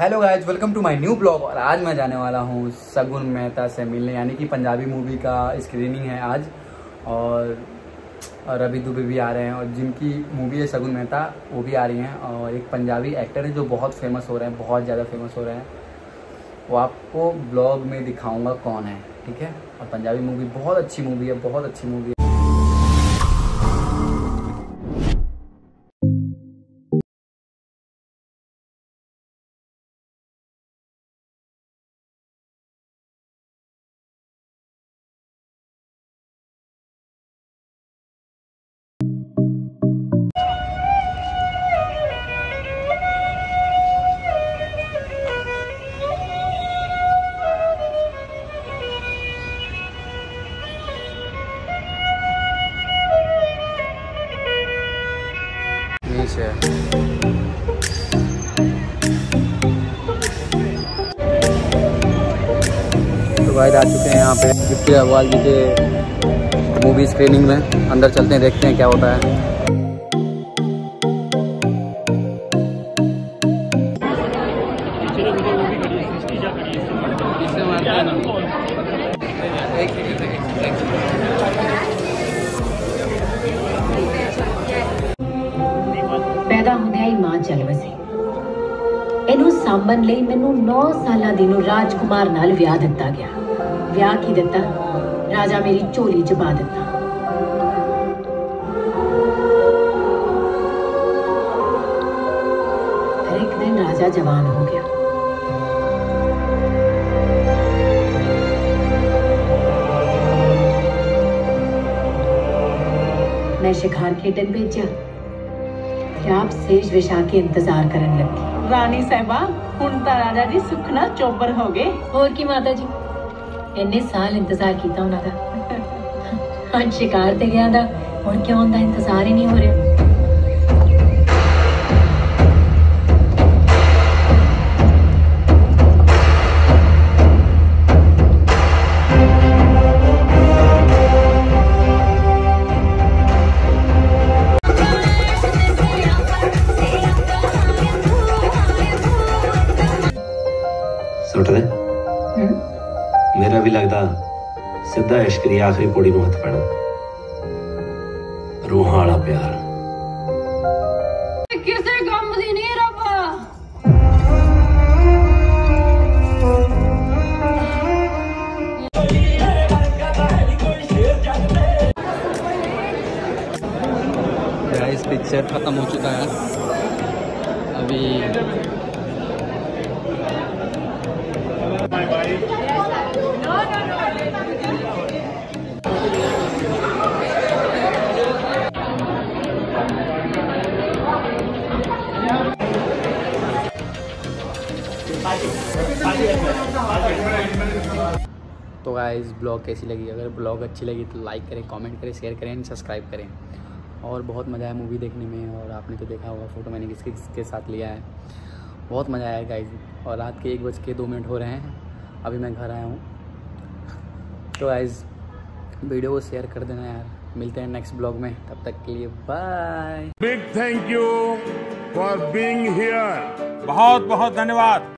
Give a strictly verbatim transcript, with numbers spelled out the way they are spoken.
Hello guys, welcome to my new blog. और आज मैं जाने वाला हूँ शगुन मेहता से मिलने, यानी कि पंजाबी मूवी का स्क्रीनिंग है आज। और रवि दुबे भी आ रहे हैं, और जिनकी मूवी है शगुन मेहता वो भी आ रही हैं। और एक पंजाबी एक्टर है जो बहुत फेमस हो रहे हैं, बहुत ज़्यादा फेमस हो रहे हैं, वो आपको ब्लॉग में दिखाऊँगा कौन है, ठीक है। और पंजाबी मूवी बहुत अच्छी मूवी है, बहुत अच्छी मूवी है। गाइस आ चुके हैं यहाँ पे जितेंद्र बाल जी के मूवी स्क्रीनिंग में। अंदर चलते हैं, देखते हैं क्या होता है। पैदा होने आई मां चल वसी इनू सामन लई मैनू नौ साल दिनों राजकुमार नाल विआह दिता गया। ब्याह की दिता राजा मेरी झोली च पा दिता। हर एक दिन राजा जवान हो गया। मैं शिकार खेडन भेजा, आप सेज विशा के इंतजार करन लगी। रानी साहिबा हुण तां राजा जी सुखना चौबर हो गए। और की माता जी इन्ने साल इंतजार किया उन्होंने। आज शिकार ते गया था, और क्यों उनका इंतजार ही नहीं हो रहा। सुट रहे हैं मेरा भी लगता सीधा इश्क दी आखिरी पौड़ी नूं हथ पैना। रूहां वाला प्यार पिक्चर खत्म हो चुका है। अभी तो गाइस ब्लॉग कैसी लगी? अगर ब्लॉग अच्छी लगी तो लाइक करें, कमेंट करें, शेयर करें, सब्सक्राइब करें। और बहुत मज़ा आया मूवी देखने में, और आपने तो देखा होगा फ़ोटो मैंने किसके किसके साथ लिया है। बहुत मज़ा आया गाइस। और रात के एक बज के दो मिनट हो रहे हैं, अभी मैं घर आया हूँ। तो गाइस वीडियो को शेयर कर देना यार। मिलते हैं नेक्स्ट ब्लॉग में, तब तक के लिए bye. Big thank you for being here. बहुत बहुत धन्यवाद।